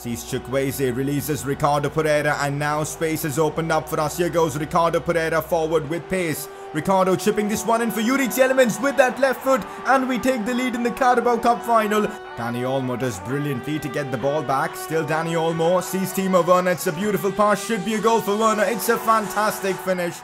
Sees Chukwueze, releases Ricardo Pereira, and now space has opened up for us. Here goes Ricardo Pereira forward with pace. Ricardo chipping this one in for Yuri Tielemans with that left foot, and we take the lead in the Carabao Cup final. Dani Olmo does brilliantly to get the ball back. Still Dani Olmo, sees Timo Werner, it's a beautiful pass, should be a goal for Werner, it's a fantastic finish.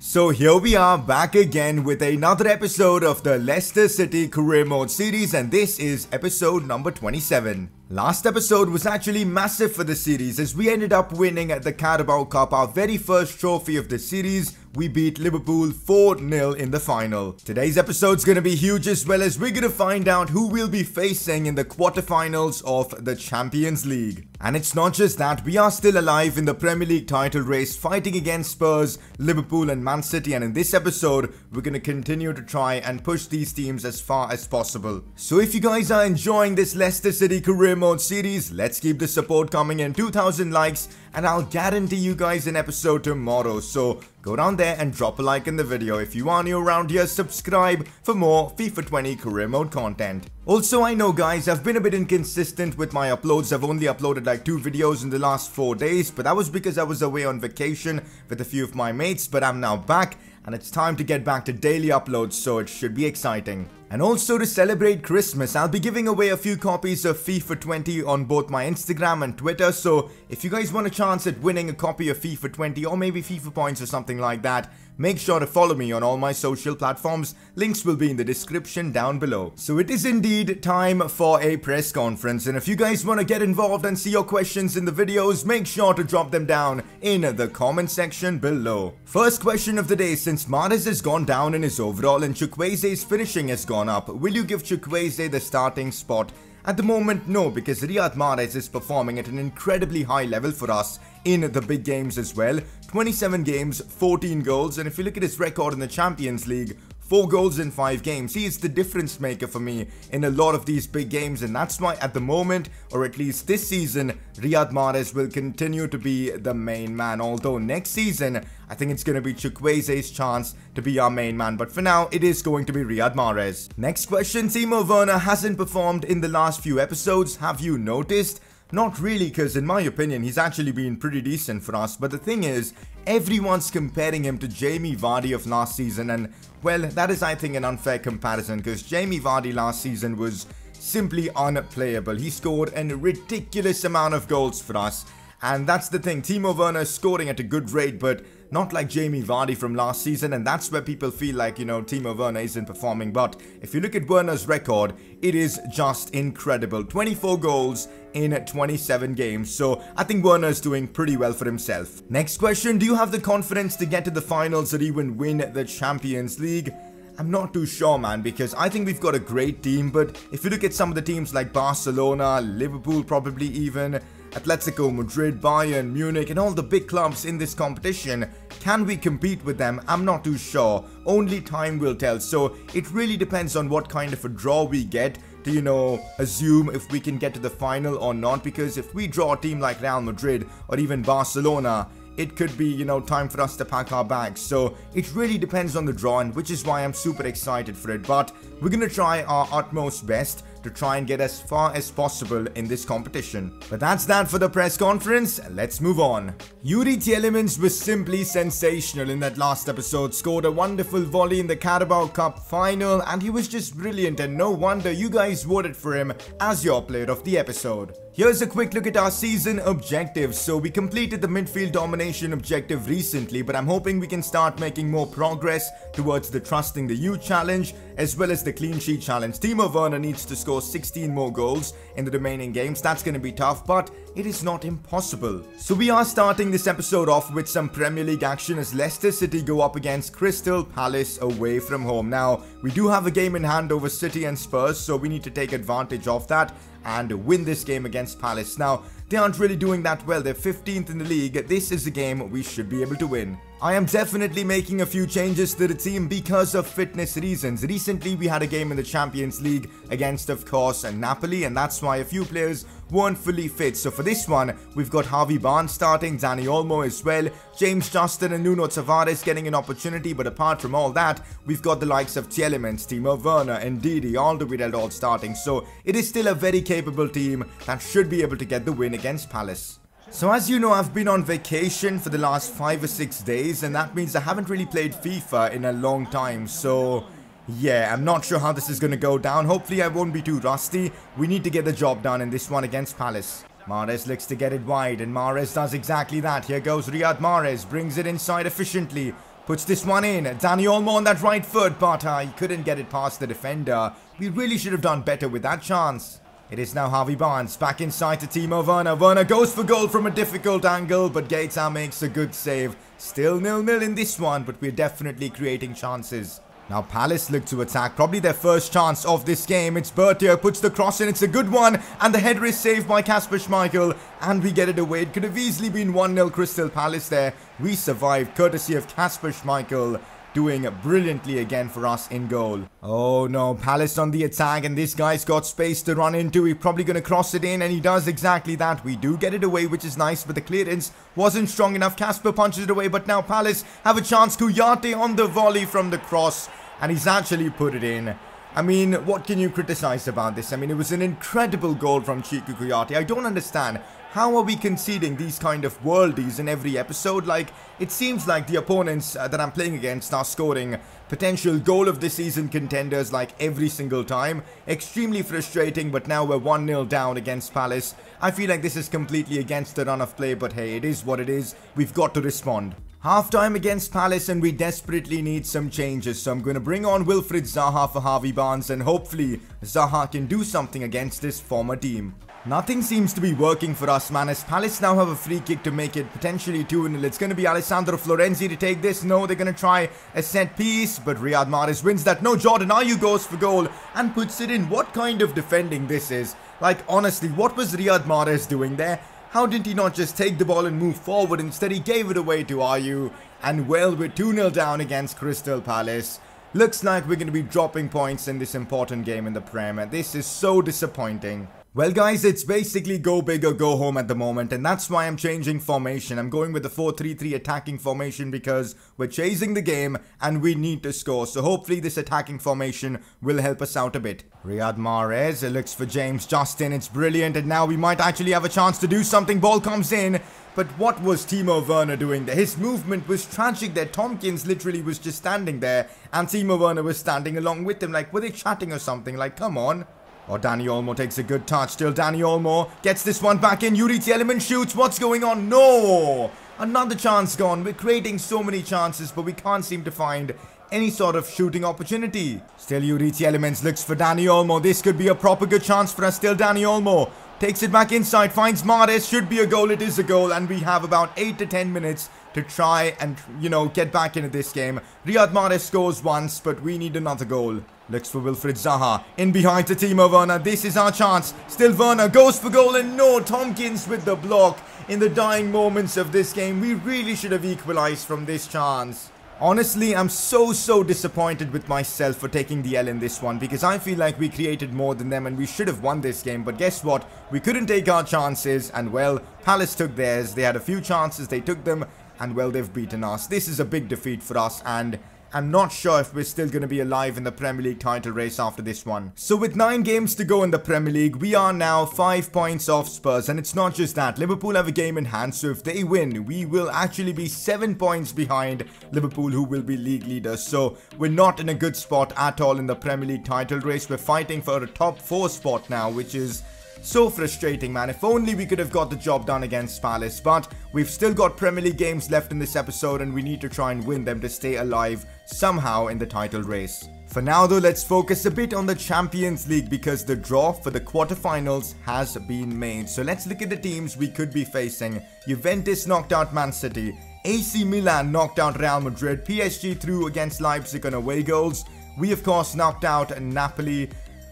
So here we are back again with another episode of the Leicester City Career Mode series, and this is episode number 27. Last episode was actually massive for the series as we ended up winning at the Carabao Cup, our very first trophy of the series. We beat Liverpool 4-0 in the final. Today's episode's gonna be huge as well as we're gonna find out who we'll be facing in the quarterfinals of the Champions League. And it's not just that, we are still alive in the Premier League title race, fighting against Spurs, Liverpool and Man City, and in this episode, we're going to continue to try and push these teams as far as possible. So if you guys are enjoying this Leicester City Career Mode series, let's keep the support coming in, 2,000 likes, and I'll guarantee you guys an episode tomorrow. So go down there and drop a like in the video. If you are new around here, subscribe for more FIFA 20 Career Mode content. Also, I know guys, I've been a bit inconsistent with my uploads. I've only uploaded like 2 videos in the last 4 days, but that was because I was away on vacation with a few of my mates, but I'm now back and it's time to get back to daily uploads, so it should be exciting. And also to celebrate Christmas, I'll be giving away a few copies of FIFA 20 on both my Instagram and Twitter, so if you guys want a chance at winning a copy of FIFA 20 or maybe FIFA points or something like that, make sure to follow me on all my social platforms. Links will be in the description down below. So it is indeed time for a press conference, and if you guys want to get involved and see your questions in the videos, make sure to drop them down in the comment section below. First question of the day, since Mahrez has gone down in his overall and Chukwueze's finishing has gone up, will you give Chukwueze the starting spot? At the moment, no, because Riyad Mahrez is performing at an incredibly high level for us in the big games as well. 27 games, 14 goals, and if you look at his record in the Champions League, 4 goals in 5 games. He is the difference maker for me in a lot of these big games, and that's why at the moment, or at least this season, Riyad Mahrez will continue to be the main man. Although next season, I think it's going to be Chukwueze's chance to be our main man. But for now, it is going to be Riyad Mahrez. Next question, Timo Werner hasn't performed in the last few episodes. Have you noticed? Not really, because in my opinion, he's actually been pretty decent for us. But the thing is, everyone's comparing him to Jamie Vardy of last season. And, well, that is, I think, an unfair comparison, because Jamie Vardy last season was simply unplayable. He scored a ridiculous amount of goals for us. And that's the thing, Timo Werner is scoring at a good rate, but not like Jamie Vardy from last season, and that's where people feel like, you know, Timo Werner isn't performing. But if you look at Werner's record, it is just incredible. 24 goals in 27 games, so I think Werner's doing pretty well for himself. Next question, do you have the confidence to get to the finals or even win the Champions League? I'm not too sure, man, because I think we've got a great team, but if you look at some of the teams like Barcelona, Liverpool probably even, Atletico Madrid, Bayern Munich and all the big clubs in this competition, can we compete with them? I'm not too sure. Only time will tell. So it really depends on what kind of a draw we get to, you know, assume if we can get to the final or not, because if we draw a team like Real Madrid or even Barcelona, it could be, you know, time for us to pack our bags. So it really depends on the draw, and which is why I'm super excited for it. But we're gonna try our utmost best to try and get as far as possible in this competition. But that's that for the press conference. Let's move on. Yuri Tielemans was simply sensational in that last episode. Scored a wonderful volley in the Carabao Cup final, and he was just brilliant, and no wonder you guys voted for him as your player of the episode. Here's a quick look at our season objectives. So we completed the midfield domination objective recently, but I'm hoping we can start making more progress towards the Trusting the You challenge as well as the clean sheet challenge. Timo Werner needs to score 16 more goals in the remaining games. That's going to be tough, but it is not impossible. So we are starting this episode off with some Premier League action as Leicester City go up against Crystal Palace away from home. Now, we do have a game in hand over City and Spurs, so we need to take advantage of that and win this game against Palace. Now, they aren't really doing that well. They're 15th in the league. This is a game we should be able to win. I am definitely making a few changes to the team because of fitness reasons. Recently, we had a game in the Champions League against, of course, Napoli, and that's why a few players weren't fully fit. So for this one, we've got Harvey Barnes starting, Dani Olmo as well, James Justin and Nuno Tavares getting an opportunity, but apart from all that, we've got the likes of Tielemans, Timo Werner, Ndidi, Alderweireld all starting. So it is still a very capable team that should be able to get the win against Palace. So as you know, I've been on vacation for the last 5 or 6 days, and that means I haven't really played FIFA in a long time. So yeah, I'm not sure how this is going to go down. Hopefully I won't be too rusty. We need to get the job done in this one against Palace. Mahrez looks to get it wide, and Mahrez does exactly that. Here goes Riyad Mahrez, brings it inside efficiently, puts this one in. Dani Olmo on that right foot, but he couldn't get it past the defender. We really should have done better with that chance. It is now Harvey Barnes, back inside to Timo Werner. Werner goes for goal from a difficult angle, but Keita makes a good save. Still 0-0 in this one, but we're definitely creating chances. Now Palace look to attack, probably their first chance of this game. It's Bertier, puts the cross in, it's a good one, and the header is saved by Kasper Schmeichel, and we get it away. It could have easily been 1-0 Crystal Palace there. We survived, courtesy of Kasper Schmeichel, doing brilliantly again for us in goal. Oh no, Palace on the attack, and this guy's got space to run into. He's probably going to cross it in, and he does exactly that. We do get it away, which is nice, but the clearance wasn't strong enough. Kasper punches it away, but now Palace have a chance. Kouyaté on the volley from the cross, and he's actually put it in. I mean, what can you criticize about this? I mean, it was an incredible goal from Chiku Kouyaté. I don't understand. How are we conceding these kind of worldies in every episode? Like, it seems like the opponents that I'm playing against are scoring potential goal of the season contenders like every single time. Extremely frustrating, but now we're 1-0 down against Palace. I feel like this is completely against the run of play, but hey, it is what it is. We've got to respond. Half-time against Palace, and we desperately need some changes. So I'm going to bring on Wilfried Zaha for Harvey Barnes, and hopefully Zaha can do something against this former team. Nothing seems to be working for us, man, as Palace now have a free kick to make it potentially 2-0. It's going to be Alessandro Florenzi to take this. No, they're going to try a set piece, but Riyad Mahrez wins that. No, Jordan Ayew goes for goal and puts it in. What kind of defending this is? Like, honestly, what was Riyad Mahrez doing there? How did he not just take the ball and move forward? Instead, he gave it away to Ayew. And well, we're 2-0 down against Crystal Palace. Looks like we're going to be dropping points in this important game in the Premier. This is so disappointing. Well guys, it's basically go big or go home at the moment, and that's why I'm changing formation. I'm going with the 4-3-3 attacking formation because we're chasing the game and we need to score. So hopefully this attacking formation will help us out a bit. Riyad Mahrez looks for James Justin. It's brilliant, and now we might actually have a chance to do something. Ball comes in. But what was Timo Werner doing there? His movement was tragic there. Tompkins literally was just standing there, and Timo Werner was standing along with him. Like, were they chatting or something? Like, come on. Oh, Dani Olmo takes a good touch. Still, Dani Olmo gets this one back in. Yuri Tielemans shoots. What's going on? No! Another chance gone. We're creating so many chances, but we can't seem to find any sort of shooting opportunity. Still, Yuri Tielemans looks for Dani Olmo. This could be a proper good chance for us. Still, Dani Olmo takes it back inside. Finds Mahrez. Should be a goal. It is a goal. And we have about 8 to 10 minutes to try and, you know, get back into this game. Riyad Mahrez scores once, but we need another goal. Looks for Wilfried Zaha. In behind to Timo Werner. This is our chance. Still Werner goes for goal, and no, Tompkins with the block. In the dying moments of this game, we really should have equalized from this chance. Honestly, I'm so disappointed with myself for taking the L in this one, because I feel like we created more than them and we should have won this game. But guess what? We couldn't take our chances, and well, Palace took theirs. They had a few chances, they took them, and well, they've beaten us. This is a big defeat for us, and I'm not sure if we're still going to be alive in the Premier League title race after this one. So with 9 games to go in the Premier League, we are now 5 points off Spurs. And it's not just that. Liverpool have a game in hand, so if they win, we will actually be 7 points behind Liverpool, who will be league leaders. So we're not in a good spot at all in the Premier League title race. We're fighting for a top 4 spot now, which is so frustrating, man. If only we could have got the job done against Palace, but we've still got Premier League games left in this episode, and we need to try and win them to stay alive somehow in the title race. For now though, let's focus a bit on the Champions League, because the draw for the quarterfinals has been made. So let's look at the teams we could be facing. Juventus knocked out Man City, AC Milan knocked out Real Madrid, PSG through against Leipzig on away goals. We of course knocked out Napoli.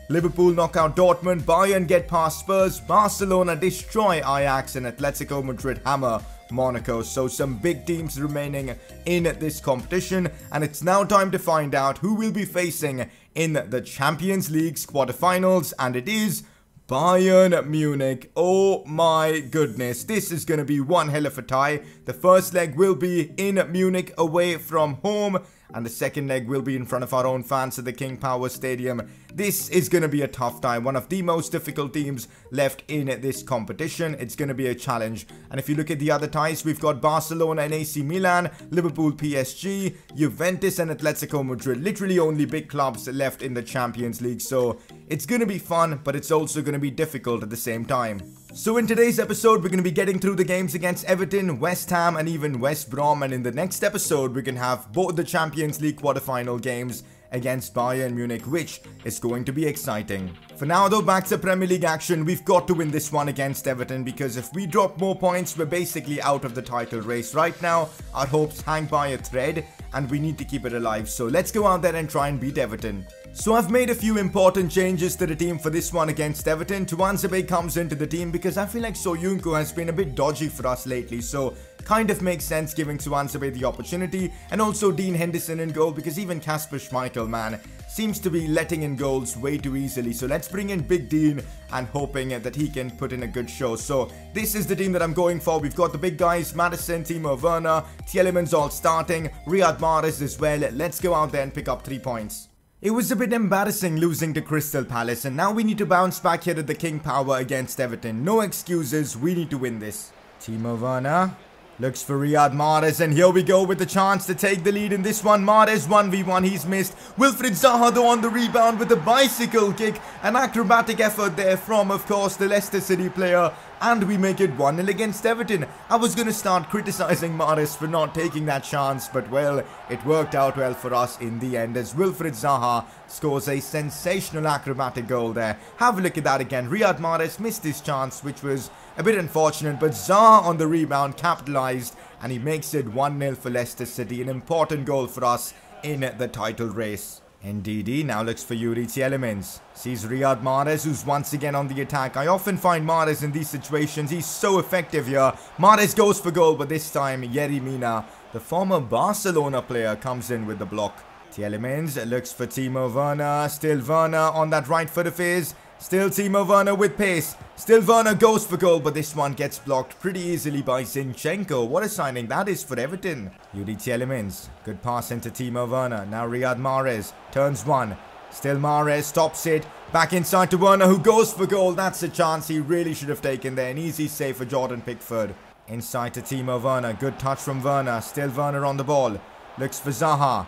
Liverpool knock out Dortmund, Bayern get past Spurs, Barcelona destroy Ajax, and Atletico Madrid hammer Monaco. So some big teams remaining in this competition, and it's now time to find out who will be facing in the Champions League's quarterfinals, and it is Bayern Munich. Oh my goodness, this is going to be one hell of a tie. The first leg will be in Munich away from home, and the second leg will be in front of our own fans at the King Power Stadium. This is going to be a tough tie. One of the most difficult teams left in this competition. It's going to be a challenge. And if you look at the other ties, we've got Barcelona and AC Milan, Liverpool, PSG, Juventus and Atletico Madrid. Literally only big clubs left in the Champions League. So it's going to be fun, but it's also going to be difficult at the same time. So in today's episode, we're going to be getting through the games against Everton, West Ham and even West Brom. And in the next episode, we can have both the Champions League quarterfinal games against Bayern Munich, which is going to be exciting. For now though, back to Premier League action. We've got to win this one against Everton, because if we drop more points, we're basically out of the title race. Right now, our hopes hang by a thread and we need to keep it alive. So let's go out there and try and beat Everton. So I've made a few important changes to the team for this one against Everton. Tuanzibay comes into the team because I feel like Söyüncü has been a bit dodgy for us lately. So kind of makes sense giving Tuanzibay the opportunity, and also Dean Henderson in goal, because even Kasper Schmeichel, man, seems to be letting in goals way too easily. So let's bring in Big Dean and hoping that he can put in a good show. So this is the team that I'm going for. We've got the big guys, Madison, Timo Werner, Tielemans all starting, Riyad Mahrez as well. Let's go out there and pick up 3 points. It was a bit embarrassing losing to Crystal Palace, and now we need to bounce back here at the King Power against Everton. No excuses, we need to win this. Timo Werner looks for Riyad Mahrez, and here we go with the chance to take the lead in this one. Mahrez 1v1, he's missed. Wilfried Zaha though on the rebound with a bicycle kick. An acrobatic effort there from, of course, the Leicester City player. And we make it 1-0 against Everton. I was going to start criticising Mahrez for not taking that chance, but well, it worked out well for us in the end, as Wilfried Zaha scores a sensational acrobatic goal there. Have a look at that again. Riyad Mahrez missed his chance, which was a bit unfortunate, but Zaha on the rebound capitalised, and he makes it 1-0 for Leicester City. An important goal for us in the title race. Ndidi now looks for Yuri Tielemans. Sees Riyad Mahrez, who's once again on the attack. I often find Mahrez in these situations. He's so effective here. Mahrez goes for goal, but this time Yerry Mina, the former Barcelona player, comes in with the block. Tielemans looks for Timo Werner. Still Werner on that right foot of his. Still Timo Werner with pace. Still Werner goes for goal, but this one gets blocked pretty easily by Zinchenko. What a signing that is for Everton. Yuri Tielemans. Good pass into Timo Werner. Now Riyad Mahrez turns one. Still Mahrez stops it. Back inside to Werner, who goes for goal. That's a chance he really should have taken there. An easy save for Jordan Pickford. Inside to Timo Werner. Good touch from Werner. Still Werner on the ball. Looks for Zaha.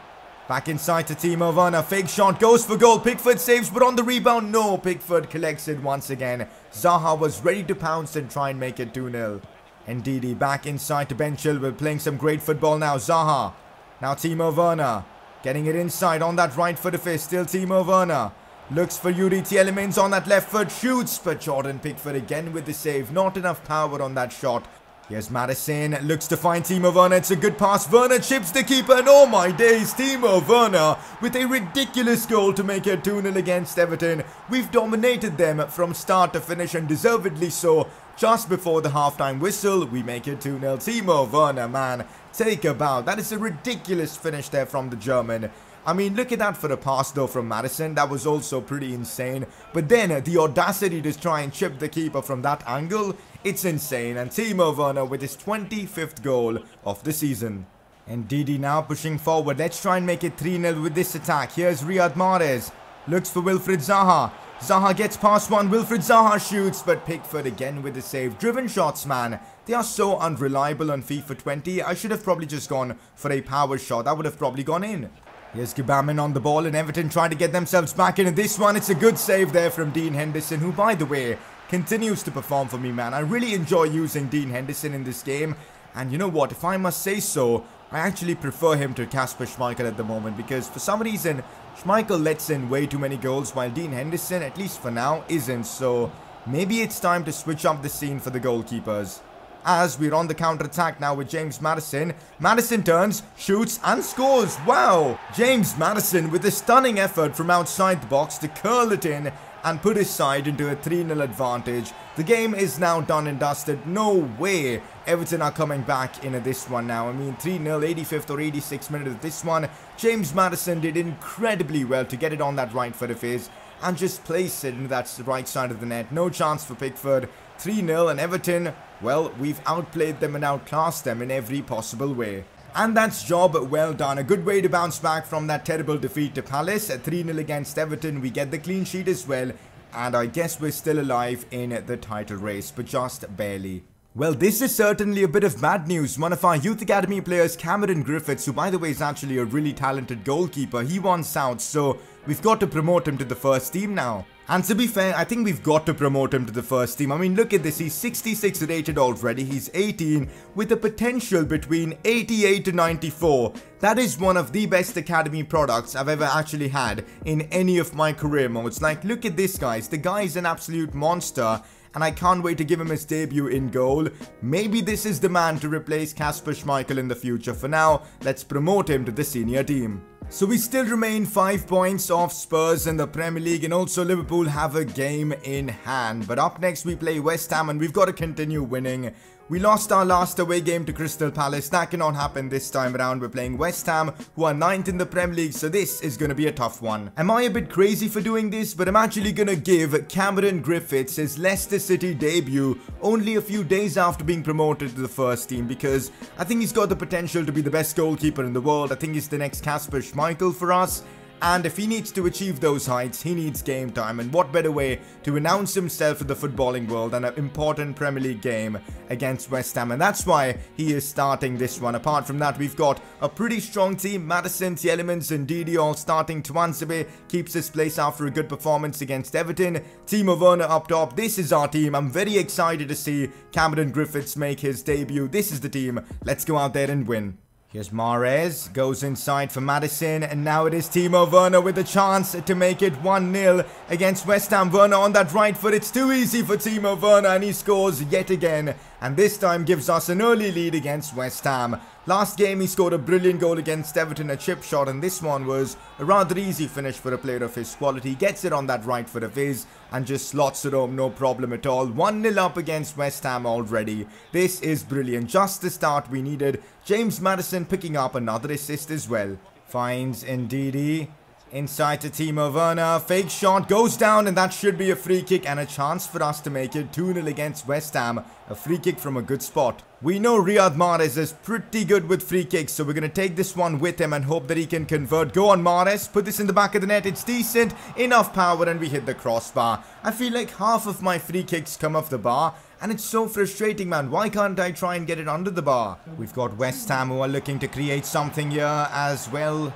Back inside to Timo Werner, fake shot, goes for goal, Pickford saves, but on the rebound, no, Pickford collects it once again. Zaha was ready to pounce and try and make it 2-0. Ndidi back inside to Ben Chilwell, playing some great football now, Zaha. Now Timo Werner, getting it inside on that right foot of his, still Timo Werner. Looks for Yuri Tielemans on that left foot, shoots, but Jordan Pickford again with the save, not enough power on that shot. Here's Madison, looks to find Timo Werner, it's a good pass, Werner chips the keeper, and oh my days, Timo Werner with a ridiculous goal to make it 2-0 against Everton. We've dominated them from start to finish, and deservedly so. Just before the halftime whistle, we make it 2-0, Timo Werner, man, take a bow. That is a ridiculous finish there from the German. I mean, look at that for the pass though from Madison. That was also pretty insane. But then the audacity to try and chip the keeper from that angle, it's insane. And Timo Werner with his 25th goal of the season. And Ndidi now pushing forward. Let's try and make it 3-0 with this attack. Here's Riyad Mahrez. Looks for Wilfried Zaha. Zaha gets past one. Wilfried Zaha shoots, but Pickford again with the save. Driven shots, man. They are so unreliable on FIFA 20. I should have probably just gone for a power shot. That would have probably gone in. Here's Gubamin on the ball, and Everton trying to get themselves back into this one. It's a good save there from Dean Henderson, who, by the way, continues to perform for me, man. I really enjoy using Dean Henderson in this game. And you know what? If I must say so, I actually prefer him to Kasper Schmeichel at the moment, because for some reason, Schmeichel lets in way too many goals, while Dean Henderson, at least for now, isn't. So maybe it's time to switch up the scene for the goalkeepers. As we're on the counter-attack now with James Madison. Madison turns, shoots and scores. Wow! James Madison with a stunning effort from outside the box to curl it in. and put his side into a 3-0 advantage. The game is now done and dusted. No way Everton are coming back in this one now. I mean, 3-0, 85th or 86th minute of this one. James Madison did incredibly well to get it on that right foot of his and just place it into that right side of the net. No chance for Pickford. 3-0, and Everton, well, we've outplayed them and outclassed them in every possible way. And that's job well done. A good way to bounce back from that terrible defeat to Palace. At 3-0 against Everton, we get the clean sheet as well. And I guess we're still alive in the title race, but just barely. Well, this is certainly a bit of bad news. One of our Youth Academy players, Cameron Griffiths, who by the way is actually a really talented goalkeeper, he wants out, so we've got to promote him to the first team now. And to be fair, I think we've got to promote him to the first team. I mean, look at this. He's 66 rated already. He's 18 with a potential between 88 to 94. That is one of the best academy products I've ever actually had in any of my career modes. Like, look at this, guys. The guy is an absolute monster. And I can't wait to give him his debut in goal. Maybe this is the man to replace Kasper Schmeichel in the future. For now, let's promote him to the senior team. So we still remain 5 points off Spurs in the Premier League, and also Liverpool have a game in hand. But up next we play West Ham, and we've got to continue winning. We lost our last away game to Crystal Palace. That cannot happen this time around. We're playing West Ham, who are 9th in the Premier League, so this is going to be a tough one. Am I a bit crazy for doing this? But I'm actually going to give Cameron Griffiths his Leicester City debut only a few days after being promoted to the first team, because I think he's got the potential to be the best goalkeeper in the world. I think he's the next Kasper Schmeichel for us. And if he needs to achieve those heights, he needs game time. And what better way to announce himself in the footballing world than an important Premier League game against West Ham. And that's why he is starting this one. Apart from that, we've got a pretty strong team. Madison, Tielemans and Ndidi all starting. Tuanzibay keeps his place after a good performance against Everton. Timo Werner up top. This is our team. I'm very excited to see Cameron Griffiths make his debut. This is the team. Let's go out there and win. Here's Mahrez, goes inside for Madison, and now it is Timo Werner with a chance to make it 1-0 against West Ham. Werner on that right foot, it's too easy for Timo Werner, and he scores yet again, and this time gives us an early lead against West Ham. Last game he scored a brilliant goal against Everton, a chip shot, and this one was a rather easy finish for a player of his quality. Gets it on that right foot of his and just slots it home, no problem at all. 1-0 up against West Ham already. This is brilliant, just the start we needed. James Madison picking up another assist as well. Finds Ndidi. Inside to Timo Werner, fake shot, goes down, and that should be a free kick and a chance for us to make it 2-0 against West Ham. A free kick from a good spot. We know Riyad Mahrez is pretty good with free kicks, so we're going to take this one with him and hope that he can convert. Go on, Mahrez, put this in the back of the net, it's decent, enough power, and we hit the crossbar. I feel like half of my free kicks come off the bar. And it's so frustrating, man. Why can't I try and get it under the bar? We've got West Ham who are looking to create something here as well.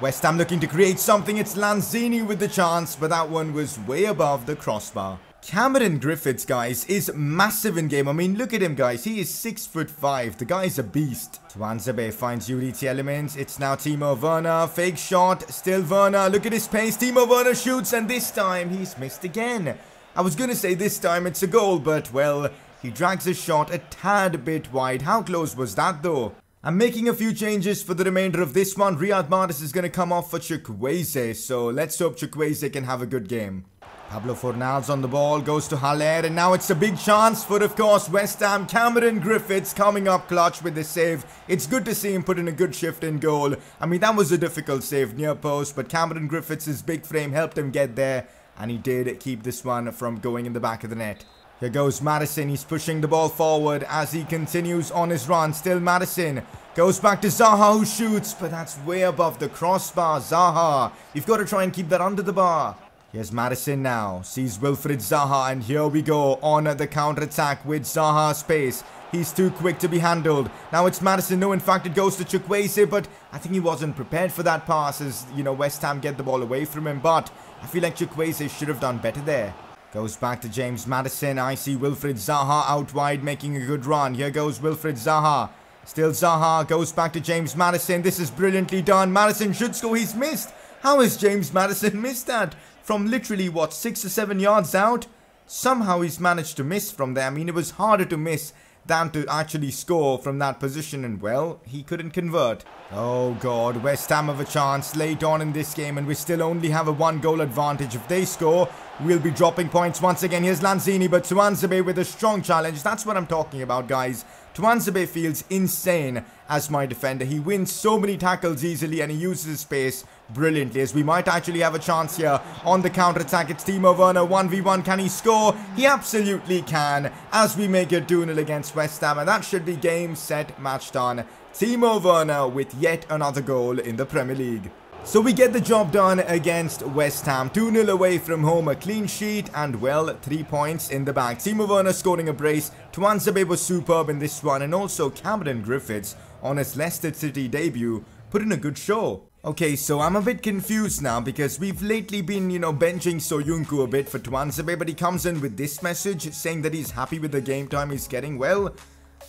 West Ham looking to create something. It's Lanzini with the chance, but that one was way above the crossbar. Cameron Griffiths, guys, is massive in game. I mean, look at him, guys. He is 6'5". The guy's a beast. Tuanzibay finds Yuri Tielemans. It's now Timo Werner. Fake shot. Still Werner. Look at his pace. Timo Werner shoots, and this time he's missed again. I was going to say this time it's a goal, but, well, he drags his shot a tad bit wide. How close was that, though? I'm making a few changes for the remainder of this one. Riyad Mahrez is going to come off for Chukwueze, so let's hope Chukwueze can have a good game. Pablo Fornals on the ball, goes to Haller, and now it's a big chance for, of course, West Ham. Cameron Griffiths coming up clutch with the save. It's good to see him put in a good shift in goal. I mean, that was a difficult save near post, but Cameron Griffiths' big frame helped him get there, and he did keep this one from going in the back of the net. Here goes Madison, he's pushing the ball forward as he continues on his run. Still Madison, goes back to Zaha who shoots, but that's way above the crossbar. Zaha, you've got to try and keep that under the bar. Here's Madison now, sees Wilfried Zaha, and here we go on the counter-attack with Zaha's pace. He's too quick to be handled. Now it's Madison. No, in fact, it goes to Chukwueze, but I think he wasn't prepared for that pass as, you know, West Ham get the ball away from him, but I feel like Chukwueze should have done better there. Goes back to James Madison. I see Wilfried Zaha out wide making a good run. Here goes Wilfried Zaha. Still Zaha goes back to James Madison. This is brilliantly done. Madison should score. He's missed. How has James Madison missed that? From literally, what, 6 or 7 yards out? Somehow he's managed to miss from there. I mean, it was harder to miss than to actually score from that position, and well, he couldn't convert. Oh god, West Ham have a chance late on in this game, and we still only have a one goal advantage. If they score, we'll be dropping points once again. Here's Lanzini, but Tuanzibay with a strong challenge. That's what I'm talking about, guys. Tuanzibay feels insane as my defender. He wins so many tackles easily, and he uses his pace brilliantly, as we might actually have a chance here on the counter-attack. It's Timo Werner, 1v1. Can he score? He absolutely can, as we make it 2-0 against West Ham, and that should be game, set, match done. Timo Werner with yet another goal in the Premier League. So we get the job done against West Ham, 2-0 away from home, a clean sheet, and well, 3 points in the bag. Timo Werner scoring a brace, Tuanzibay was superb in this one, and also Cameron Griffiths on his Leicester City debut put in a good show. Okay, so I'm a bit confused now, because we've lately been, you know, benching Söyüncü a bit for Tuanzibay, but he comes in with this message saying that he's happy with the game time he's getting. Well,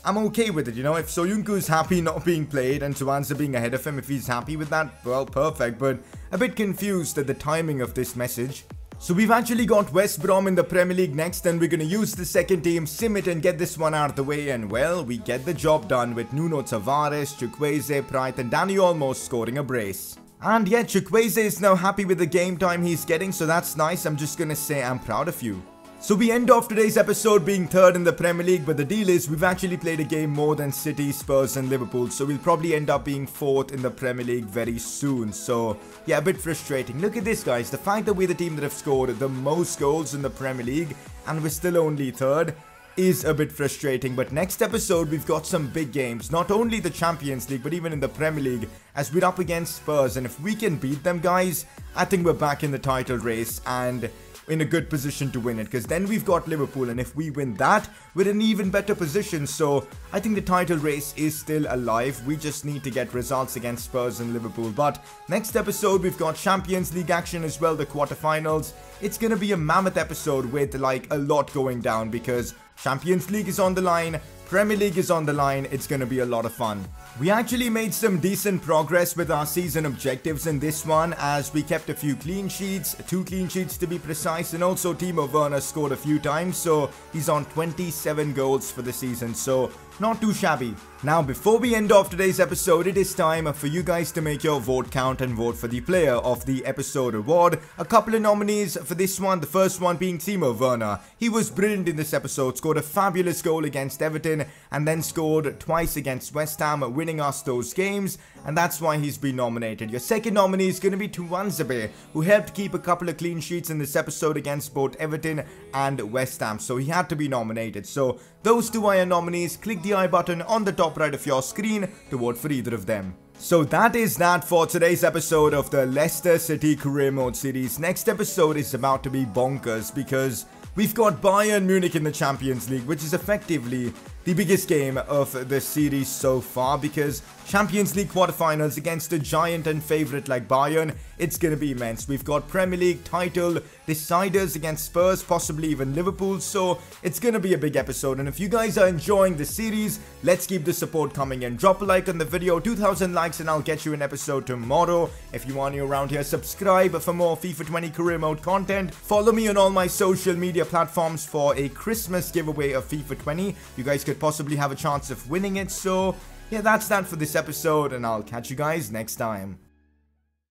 I'm okay with it, you know. If Söyüncü is happy not being played and Tuanzibay being ahead of him, if he's happy with that, well, perfect. But a bit confused at the timing of this message. So we've actually got West Brom in the Premier League next, and we're going to use the second team, sim it and get this one out of the way. And well, we get the job done with Nuno Tavares, Chukwueze, Praith and Dani Olmo scoring a brace. And yet, Chukwueze is now happy with the game time he's getting, so that's nice. I'm just going to say I'm proud of you. So we end off today's episode being third in the Premier League, but the deal is we've actually played a game more than City, Spurs and Liverpool, so we'll probably end up being fourth in the Premier League very soon. So yeah, a bit frustrating. Look at this, guys, the fact that we're the team that have scored the most goals in the Premier League and we're still only third is a bit frustrating. But next episode we've got some big games, not only the Champions League but even in the Premier League, as we're up against Spurs, and if we can beat them, guys, I think we're back in the title race and in a good position to win it, because then we've got Liverpool, and if we win that, we're in an even better position. So I think the title race is still alive. We just need to get results against Spurs and Liverpool. But next episode we've got Champions League action as well, the quarterfinals. It's gonna be a mammoth episode with like a lot going down, because Champions League is on the line, Premier League is on the line. It's going to be a lot of fun. We actually made some decent progress with our season objectives in this one, as we kept a few clean sheets, 2 clean sheets to be precise, and also Timo Werner scored a few times, so he's on 27 goals for the season, so not too shabby. Now, before we end off today's episode, it is time for you guys to make your vote count and vote for the player of the episode award. A couple of nominees for this one, the first one being Timo Werner. He was brilliant in this episode, scored a fabulous goal against Everton and then scored twice against West Ham, winning us those games, and that's why he's been nominated. Your second nominee is going to be Tuanzibay, who helped keep a couple of clean sheets in this episode against both Everton and West Ham, so he had to be nominated. So those two are your nominees. Click the I button on the top right of your screen to vote for either of them. So that is that for today's episode of the Leicester City Career Mode series. Next episode is about to be bonkers, because we've got Bayern Munich in the Champions League, which is effectively the biggest game of the series so far, because Champions League quarterfinals against a giant and favourite like Bayern, it's going to be immense. We've got Premier League title deciders against Spurs, possibly even Liverpool, so it's going to be a big episode. And if you guys are enjoying the series, let's keep the support coming in. Drop a like on the video, 2,000 likes and I'll get you an episode tomorrow. If you are new around here, subscribe for more FIFA 20 career mode content. Follow me on all my social media platforms for a Christmas giveaway of FIFA 20. You guys could possibly have a chance of winning it. So yeah, that's that for this episode, and I'll catch you guys next time.